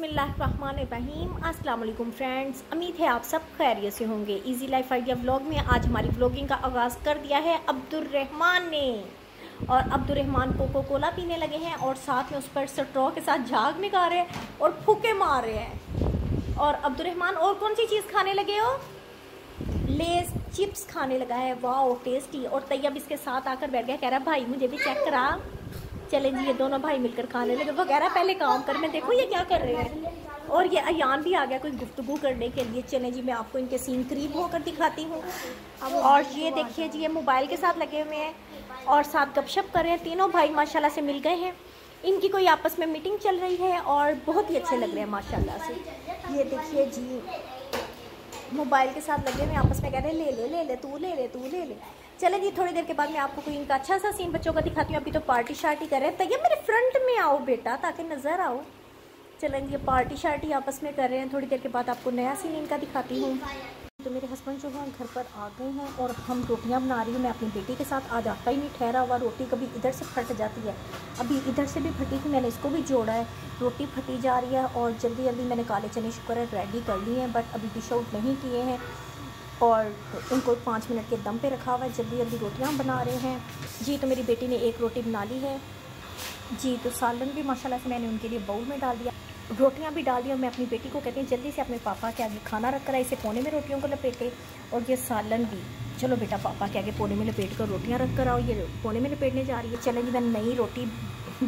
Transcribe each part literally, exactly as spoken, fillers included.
बिस्मिल्लाहिर्रहमानिर्रहीम। अस्सलाम वालेकुम फ्रेंड्स, उम्मीद है आप सब खैरियत से होंगे। इजी लाइफ आइडिया व्लॉग में आज हमारी व्लॉगिंग का आगाज़ कर दिया है अब्दुर्रहमान ने, और अब्दुर्रहमान कोको कोला पीने लगे हैं और साथ में उस पर स्ट्रॉ के साथ झाग निकाल रहे हैं और फूके मार रहे हैं। और अब्दुर्रहमान और कौन सी चीज़ खाने लगे हो? लेस चिप्स खाने लगा है। वाह टेस्टी। और तैयब इसके साथ आकर बैठ गया, कह रहा भाई मुझे भी चेक करा। चलें जी, ये दोनों भाई मिलकर खाने लगे वगैरह। पहले काम कर, मैं देखो ये क्या कर रहे हैं। और ये अयान भी आ गया कोई गुफ्तगू करने के लिए। चलें जी, मैं आपको इनके सीन करीब होकर दिखाती हूँ। और ये देखिए जी, ये मोबाइल के साथ लगे हुए हैं और साथ गपशप कर रहे हैं। तीनों भाई माशाल्लाह से मिल गए हैं, इनकी कोई आपस में मीटिंग चल रही है और बहुत ही अच्छे लग रहे हैं माशाल्लाह से। ये देखिए जी, मोबाइल के साथ लगे हुए आपस में कह रहे हैं ले ले ले ले तू ले ले तू ले ले। चले जी, थोड़ी देर के बाद मैं आपको कोई इनका अच्छा सा सीन बच्चों का दिखाती हूँ। अभी तो पार्टी शार्टी कर रहे हैं। तैयब मेरे फ्रंट में आओ बेटा ताकि नज़र आओ। चलें जी, पार्टी शार्टी आपस में कर रहे हैं। थोड़ी देर के बाद आपको नया सीन इनका दिखाती हूँ। तो मेरे हस्बैंड जो हैं घर पर आ गए हैं और हम रोटियां बना रही हूँ मैं अपनी बेटी के साथ। आज आटा ही नहीं ठहरा हुआ, रोटी कभी इधर से फट जाती है। अभी इधर से भी फटी थी, मैंने इसको भी जोड़ा है, रोटी फटी जा रही है। और जल्दी जल्दी मैंने काले चने शुक्र है रेडी कर लिए हैं, बट अभी डिश आउट नहीं किए हैं और उनको पाँच मिनट के दम पे रखा हुआ है। जल्दी जल्दी रोटियाँ बना रहे हैं जी। तो मेरी बेटी ने एक रोटी बना ली है जी। तो सालन भी माशाल्लाह से मैंने उनके लिए बाउल में डाल दिया, रोटियां भी डाली। और मैं अपनी बेटी को कहती हूँ जल्दी से अपने पापा के आगे खाना रख कर आई, इसे कोने में रोटियों को लपेटे। और ये सालन भी, चलो बेटा पापा के आगे कोने में लपेट कर रोटियां रख कर आओ। ये कोने में लपेटने जा रही है। चलें जी, मैं नई रोटी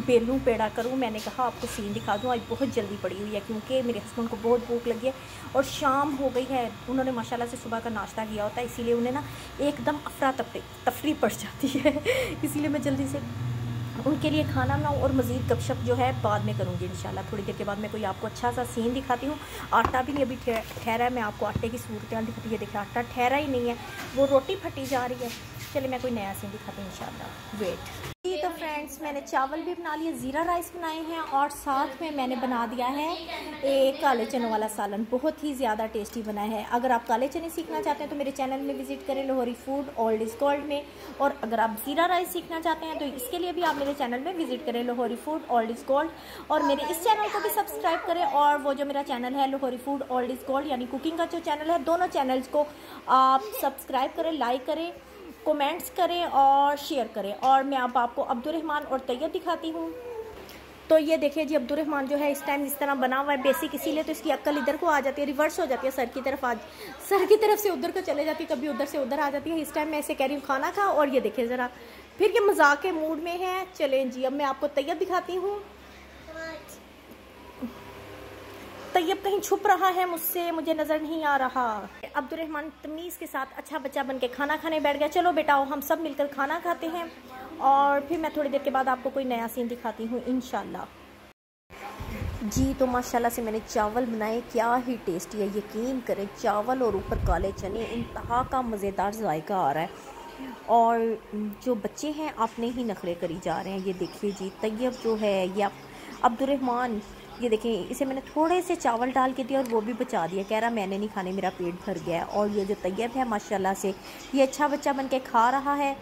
बेलूँ पेड़ा करूँ। मैंने कहा आपको सीन दिखा दूँ, आज बहुत जल्दी पड़ी हुई है क्योंकि मेरे हस्बैंड को बहुत भूख लगी है और शाम हो गई है। उन्होंने माशाल्लाह से सुबह का नाश्ता किया होता है, इसीलिए उन्हें ना एकदम अफरा तफरी तफरी पड़ जाती है। इसीलिए मैं जल्दी से उनके लिए खाना बनाऊँ और मज़ीद गपशप जो है बाद में करूँगी इंशाल्लाह। थोड़ी देर के बाद मैं कोई आपको अच्छा सा सीन दिखाती हूँ। आटा भी नहीं अभी ठहरा है, मैं आपको आटे की सूरतें दिखाती है। देखिए आटा ठहरा ही नहीं है, वो रोटी फटी जा रही है। चलिए मैं कोई नया सीन दिखाती हूँ इंशाल्लाह, वेट। तो फ्रेंड्स मैंने चावल भी बना लिए, ज़ीरा राइस बनाए हैं और साथ में मैंने बना दिया है एक काले चनों वाला सालन, बहुत ही ज़्यादा टेस्टी बना है। अगर आप काले चने सीखना चाहते हैं तो मेरे चैनल में विज़िट करें Lohri food old is gold में। और अगर आप ज़ीरा राइस सीखना चाहते हैं तो इसके लिए भी आप मेरे चैनल में विज़िट करें Lohri food old is gold. और मेरे इस चैनल को भी सब्सक्राइब करें। और वो जो मेरा चैनल है Lohri food old is gold यानी कुकिंग का जो चैनल है, दोनों चैनल्स को आप सब्सक्राइब करें, लाइक करें, कमेंट्स करें और शेयर करें। और मैं अब आपको अब्दुर्रहमान और तैयब दिखाती हूँ। तो ये देखिए जी, अब्दुर्रहमान जो है इस टाइम इस तरह बना हुआ है बेसिक, इसीलिए तो इसकी अक्ल इधर को आ जाती है, रिवर्स हो जाती है सर की तरफ, आज सर की तरफ से उधर को चले जाती है, कभी उधर से उधर आ जाती है। इस टाइम मैं इसे कह रही हूँ खाना खा, और ये देखिए ज़रा फिर ये मजाक के मूड में है। चलें जी, अब मैं आपको तैयब दिखाती हूँ। तैयब कहीं छुप रहा है मुझसे, मुझे नज़र नहीं आ रहा। अब्दुर्रहमान तमीज़ के साथ अच्छा बच्चा बनके खाना खाने बैठ गया। चलो बेटा हम सब मिलकर खाना खाते हैं और फिर मैं थोड़ी देर के बाद आपको कोई नया सीन दिखाती हूँ इंशाल्लाह। जी तो माशाल्लाह से मैंने चावल बनाए, क्या ही टेस्टी है, यकीन करें। चावल और ऊपर काले चने, इंतहा का मज़ेदार जायका आ रहा है। और जो बच्चे हैं अपने ही नखरे करी जा रहे हैं। ये देखिए जी, तैयब जो है या अब्दुर्रहमान, ये देखें इसे मैंने थोड़े से चावल डाल के दिया और वो भी बचा दिया, कह रहा मैंने नहीं खाने, मेरा पेट भर गया है। और ये जो तैयब है माशाल्लाह से ये अच्छा बच्चा बन के खा रहा है।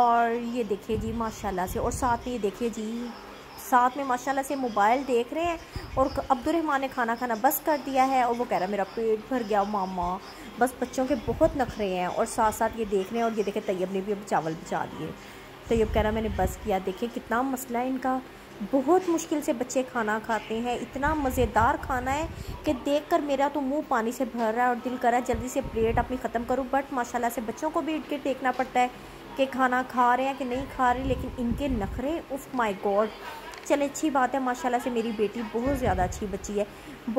और ये देखिए जी माशाल्लाह से, और साथ में ये देखिए जी साथ में माशाल्लाह से मोबाइल देख रहे हैं। और अब्दुर्रहमान ने खाना खाना बस कर दिया है और वो कह रहा है मेरा पेट भर गया मामा। बस बच्चों के बहुत नखरे हैं और साथ साथ ये देख रहे हैं। और ये देखें तैयब ने भी अब चावल बचा दिए, तैयब कह रहा मैंने बस किया। देखिए कितना मसला है इनका, बहुत मुश्किल से बच्चे खाना खाते हैं। इतना मज़ेदार खाना है कि देखकर मेरा तो मुंह पानी से भर रहा है और दिल कर रहा है जल्दी से प्लेट अपनी ख़त्म करूं। बट माशाल्लाह से बच्चों को भी इट के देखना पड़ता है कि खाना खा रहे हैं कि नहीं खा रहे, लेकिन इनके नखरे उफ माय गॉड। चले अच्छी बात है माशाल्लाह से मेरी बेटी बहुत ज़्यादा अच्छी बच्ची है,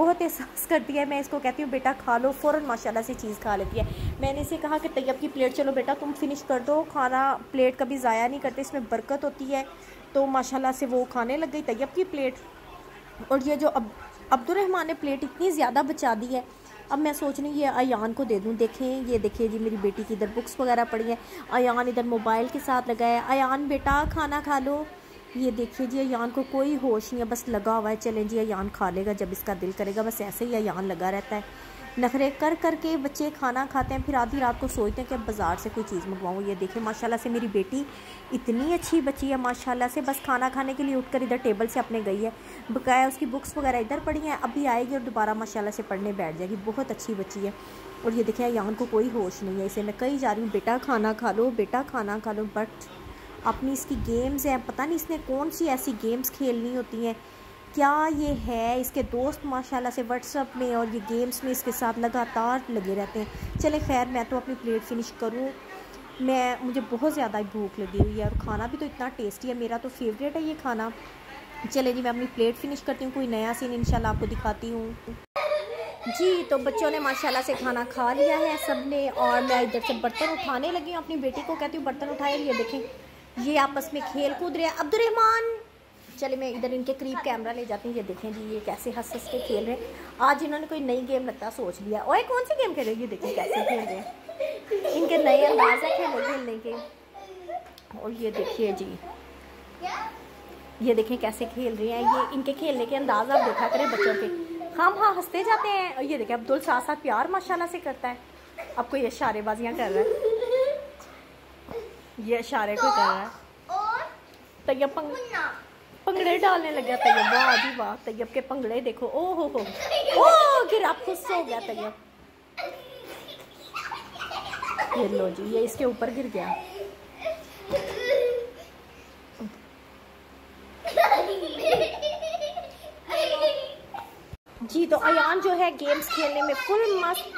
बहुत एहसास करती है। मैं इसको कहती हूँ बेटा खा लो, फ़ौरन माशाल्लाह से चीज़ खा लेती है। मैंने इसे कहा कि तैयब की प्लेट, चलो बेटा तुम फिनिश कर दो खाना, प्लेट कभी ज़ाया नहीं करते, इसमें बरकत होती है। तो माशाल्लाह से वो खाने लग गई तैयब की प्लेट। और ये जो अब अब्दुर्रहमान ने प्लेट इतनी ज़्यादा बचा दी है, अब मैं सोच रही हूँ ये अयान को दे दूँ। देखें ये देखिए जी, मेरी बेटी की इधर बुक्स वगैरह पड़ी है, अयान इधर मोबाइल के साथ लगा है। अयान बेटा खाना खा लो। ये देखिए जी, अयान को कोई होश नहीं है, बस लगा हुआ है। चलें जी, अयान खा लेगा जब इसका दिल करेगा, बस ऐसे ही अयान लगा रहता है। नखरे कर करके बच्चे खाना खाते हैं, फिर आधी रात को सोचते हैं कि बाज़ार से कोई चीज़ मंगवाऊँ। ये देखें माशाल्लाह से मेरी बेटी इतनी अच्छी बच्ची है माशाल्लाह से, बस खाना खाने के लिए उठकर इधर टेबल से अपने गई है, बकाया उसकी बुक्स वगैरह इधर पड़ी हैं, अभी आएगी और दोबारा माशाल्लाह से पढ़ने बैठ जाएगी। बहुत अच्छी बच्ची है। और ये देखें यहाँ को कोई होश नहीं है, इसे मैं कही जा रही हूँ बेटा खाना खा लो, बेटा खाना खा लो, बट अपनी इसकी गेम्स हैं, पता नहीं इसने कौन सी ऐसी गेम्स खेलनी होती हैं। क्या ये है, इसके दोस्त माशाल्लाह से व्हाट्सअप में और ये गेम्स में इसके साथ लगातार लगे रहते हैं। चले खैर मैं तो अपनी प्लेट फिनिश करूँ, मैं मुझे बहुत ज़्यादा भूख लगी हुई है और खाना भी तो इतना टेस्टी है, मेरा तो फेवरेट है ये खाना। चले जी मैं अपनी प्लेट फिनिश करती हूँ, कोई नया सीन इंशाल्लाह आपको दिखाती हूँ। जी तो बच्चों ने माशाल्लाह से खाना खा लिया है सबने, और मैं इधर से बर्तन उठाने लगी हूँ, अपनी बेटी को कहती हूँ बर्तन उठाए। ये देखें ये आपस में खेल कूद रहे हैं। अब्दुलरहमान चले मैं इधर इनके करीब कैमरा ले जाती हूँ। ये देखें जी ये कैसे हंस हंस के खेल रहे हैं। आज इन्होंने कोई नई गेम लगता सोच लिया। ओए कौन सी गेम खेल रहे हैं? ये देखें कैसे खेल रहे हैं, इनके नए अंदाज़ है खेल खेलने के। और ये देखिए जी ये देखें कैसे खेल रहे हैं, ये इनके खेलने के अंदाज़ आप देखा करें बच्चों के। हम हाँ हंसते जाते हैं। और ये देखिए अब्दुल साथ साथ प्यार माशाल्लाह से करता है। अब कोई इशारेबाजियाँ कर रहा है, ये इशारे को कर रहा है। तैयब पंग... पंगड़े डालने लग गया तैयब। वाह जी वाह, तैयब के पंगड़े देखो। ओ हो हो ओ फिर आप खुश हो गया तैयब। ये लो जी ये इसके ऊपर गिर गया। जी तो अयान जो है गेम्स खेलने में फुल मस्त,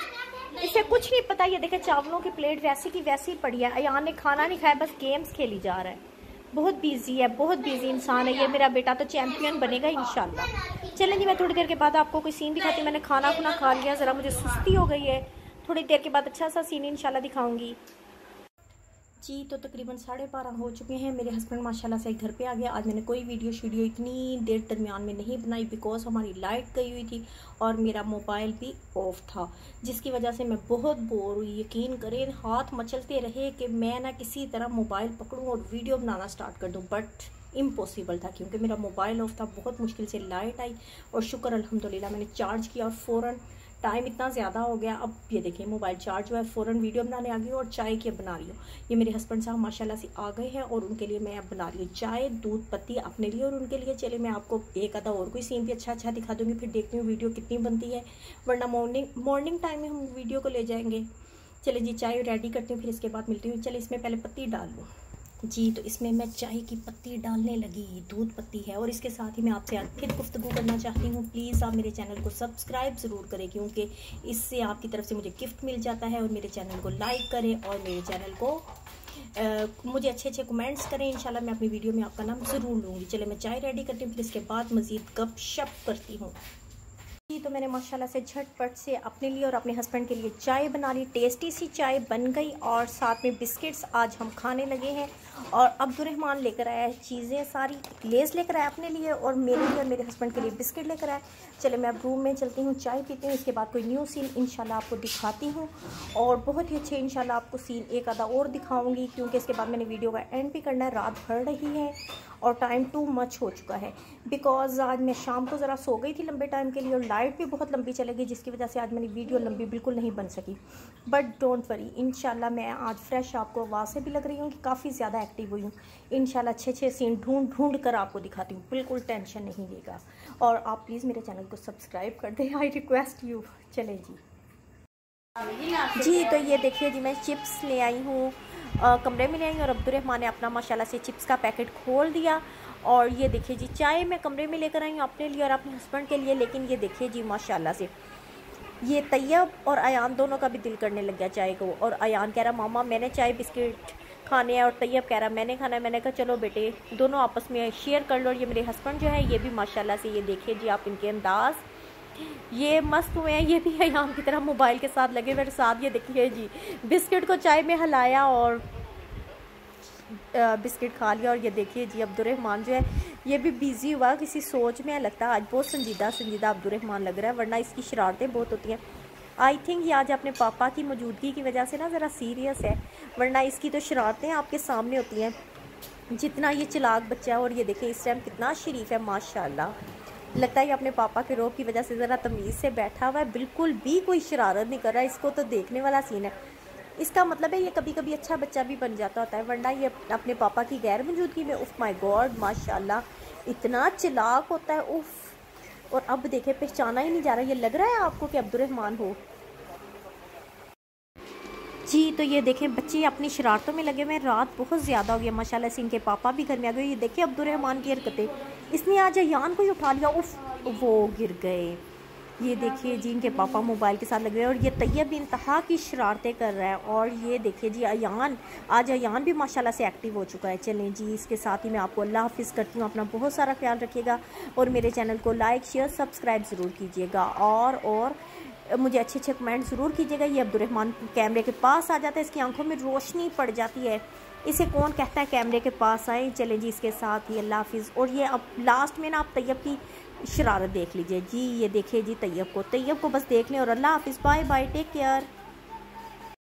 इसे कुछ नहीं पता। ये देखे चावलों की प्लेट वैसी की वैसी पड़ी है, अयान ने खाना नहीं खाया, बस गेम्स खेली जा रहा है। बहुत बिजी है, बहुत बिजी इंसान है ये मेरा बेटा, तो चैंपियन बनेगा इंशाल्लाह। चलें जी मैं थोड़ी देर के बाद आपको कोई सीन दिखाती हूँ। मैंने खाना खुना खा लिया, ज़रा मुझे सुस्ती हो गई है, थोड़ी देर के बाद अच्छा सा सीन इंशाल्लाह दिखाऊँगी। जी तो तकरीबन साढ़े बारह हो चुके हैं, मेरे हस्बैंड माशाल्लाह से घर पे आ गया। आज मैंने कोई वीडियो शीडियो इतनी देर दरमियान में नहीं बनाई, बिकॉज हमारी लाइट गई हुई थी और मेरा मोबाइल भी ऑफ था, जिसकी वजह से मैं बहुत बोर हुई। यकीन करें हाथ मचलते रहे कि मैं ना किसी तरह मोबाइल पकड़ूँ और वीडियो बनाना स्टार्ट कर दूँ, बट इम्पॉसिबल था क्योंकि मेरा मोबाइल ऑफ था। बहुत मुश्किल से लाइट आई और शुक्र अल्हम्दुलिल्लाह मैंने चार्ज किया और फ़ौरन टाइम इतना ज़्यादा हो गया। अब ये देखिए मोबाइल चार्ज हुआ है, फ़ौरन वीडियो बनाने आ गई हूँ और चाय की बना रही हूँ। ये मेरे हस्बैंड साहब माशाल्लाह से आ गए हैं और उनके लिए मैं अब बना रही हूँ चाय दूध पत्ती अपने लिए और उनके लिए। चलिए मैं आपको एक आधा और कोई सीन भी अच्छा अच्छा दिखा दूँगी, फिर देखती हूँ वीडियो कितनी बनती है, वरना मॉर्निंग मॉर्निंग टाइम में हम वीडियो को ले जाएँगे। चले जी चाय रेडी करती हूँ, फिर इसके बाद मिलती हूँ। चले इसमें पहले पत्ती डाल लूँ। जी तो इसमें मैं चाय की पत्ती डालने लगी, दूध पत्ती है। और इसके साथ ही मैं आपसे आज फिर गुफ्तगू करना चाहती हूँ, प्लीज़ आप मेरे चैनल को सब्सक्राइब ज़रूर करें क्योंकि इससे आपकी तरफ से मुझे गिफ्ट मिल जाता है। और मेरे चैनल को लाइक करें और मेरे चैनल को आ, मुझे अच्छे अच्छे कमेंट्स करें, इंशाल्लाह मैं अपनी वीडियो में आपका नाम ज़रूर लूँगी। चले मैं चाय रेडी करती हूँ, फिर इसके बाद मज़ीद गपशप करती हूँ। तो मैंने माशाल्लाह से झटपट से अपने लिए और अपने हस्बैंड के लिए चाय बना ली, टेस्टी सी चाय बन गई और साथ में बिस्किट्स आज हम खाने लगे हैं। और अब्दुलरहमान लेकर आया है चीज़ें सारी, लेज़ लेकर आया अपने लिए और मेरे लिए और मेरे हस्बैंड के लिए बिस्किट लेकर आया। चले मैं अब रूम में चलती हूँ, चाय पीती हूँ, इसके बाद कोई न्यू सीन इंशाल्लाह आपको दिखाती हूँ और बहुत ही अच्छे इंशाल्लाह आपको सीन एक आधा और दिखाऊँगी क्योंकि इसके बाद मैंने वीडियो का एंड भी करना है। रात भर रही है और टाइम टू मच हो चुका है, बिकॉज आज मैं शाम को ज़रा सो गई थी लंबे टाइम के लिए और लाइट भी बहुत लंबी चली गई, जिसकी वजह से आज मेरी वीडियो लंबी बिल्कुल नहीं बन सकी। बट डोंट वरी, इंशाल्लाह मैं आज फ्रेश आपको आवाज़ से भी लग रही हूँ कि काफ़ी ज़्यादा एक्टिव हुई हूँ। इंशाल्लाह अच्छे अच्छे सीन ढूंढ ढूंढ कर आपको दिखाती हूँ, बिल्कुल टेंशन नहीं लेगा। और आप प्लीज़ मेरे चैनल को सब्सक्राइब कर दें, आई रिक्वेस्ट यू। चले जी जी तो ये देखिए जी मैं चिप्स ले आई हूँ, कमरे में ले आई और अब्दुलरहमान ने अपना माशाल्लाह से चिप्स का पैकेट खोल दिया। और ये देखिए जी चाय मैं कमरे में लेकर आई हूँ अपने लिए और अपने हस्बैंड के लिए, लेकिन ये देखिए जी माशाल्लाह से ये तैयब और अयान दोनों का भी दिल करने लग गया चाय को। और अयान कह रहा मामा मैंने चाय बिस्किट खाने हैं और तैयब कह रहा मैंने खाना है। मैंने कहा चलो बेटे दोनों आपस में शेयर कर लो। और ये मेरे हस्बैंड जो है ये भी माशाल्लाह से ये देखिए जी आप इनके अंदाज़ ये मस्त हुए हैं, ये भी अयान की तरह मोबाइल के साथ लगे मेरे साथ। ये देखिए जी बिस्किट को चाय में हिलाया और बिस्किट खा लिया। और ये देखिए जी अब्दुलरहमान जो है ये भी बिज़ी हुआ, किसी सोच में लगता है। आज बहुत संजीदा संजीदा अब्दुलरहमान लग रहा है, वरना इसकी शरारतें बहुत होती हैं। आई थिंक ये आज अपने पापा की मौजूदगी की वजह से ना ज़रा सीरियस है, वरना इसकी तो शरारतें आपके सामने होती हैं, जितना ये चालाक बच्चा है। और ये देखें इस टाइम कितना शरीफ है माशाल्लाह। लगता है कि अपने पापा के रोब की वजह से ज़रा तमीज़ से बैठा हुआ है, बिल्कुल भी कोई शरारत नहीं कर रहा। इसको तो देखने वाला सीन है। इसका मतलब है ये कभी कभी अच्छा बच्चा भी बन जाता होता है, वरना ये अपने पापा की गैर मौजूदगी में उफ़ माय गॉड माशाल्लाह इतना चिलाक होता है उफ़। और अब देखें पहचाना ही नहीं जा रहा। ये लग रहा है आपको कि अब्दुलरहमान हो जी। तो ये देखें बच्चे अपनी शरारतों में लगे हुए हैं। रात बहुत ज़्यादा हो गया माशाल्लाह से, इनके पापा भी घर में आ गए। ये देखें अब्दुलरहमान की हरकतें, इसने आज अयान को ही उठा लिया उफ़ वो गिर गए। ये देखिए जी इनके पापा मोबाइल के साथ लग रहे हैं और ये तैयब इंतहा की शरारतें कर रहा है। और ये देखिए जी अयान, आज अयान भी माशाल्लाह से एक्टिव हो चुका है। चलें जी इसके साथ ही मैं आपको अल्लाह हाफिज़ करती हूँ। अपना बहुत सारा ख्याल रखिएगा और मेरे चैनल को लाइक शेयर सब्सक्राइब ज़रूर कीजिएगा और और मुझे अच्छे अच्छे कमेंट ज़रूर कीजिएगा। ये अब्दुलरहमान कैमरे के पास आ जाता है, इसकी आंखों में रोशनी पड़ जाती है। इसे कौन कहता है कैमरे के पास आए। चलें जी इसके साथ ही अल्लाह हाफिज़। और ये अब लास्ट में ना आप तैयब की शरारत देख लीजिए जी। ये देखिए जी तैयब को तैयब को बस देख लें। और अल्लाह हाफिज़, बाय बाय, टेक केयर।